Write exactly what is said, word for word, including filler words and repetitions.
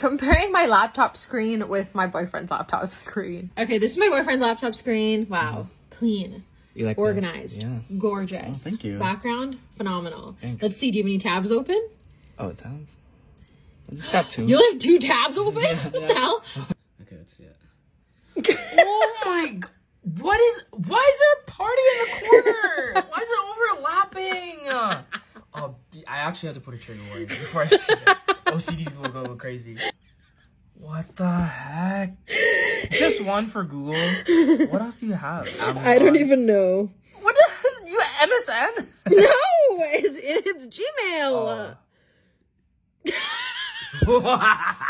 comparing my laptop screen with my boyfriend's laptop screen. Okay, this is my boyfriend's laptop screen. Wow, mm. Clean. You like organized, yeah. Gorgeous. Oh, thank you. Background, phenomenal. Thanks. Let's see, do you have any tabs open? Oh, tabs? I just got two. You only have two tabs open? Yeah, what yeah. the hell? Okay, let's see it. Oh my god. What is, why is there a party in the corner? Why is it overlapping? Oh, I actually have to put a trigger warning before I see this. O C D people go crazy. What the heck? Just one for Google. What else do you have? Amazon? I don't even know. What the you M S N? No, it's it's Gmail. Oh.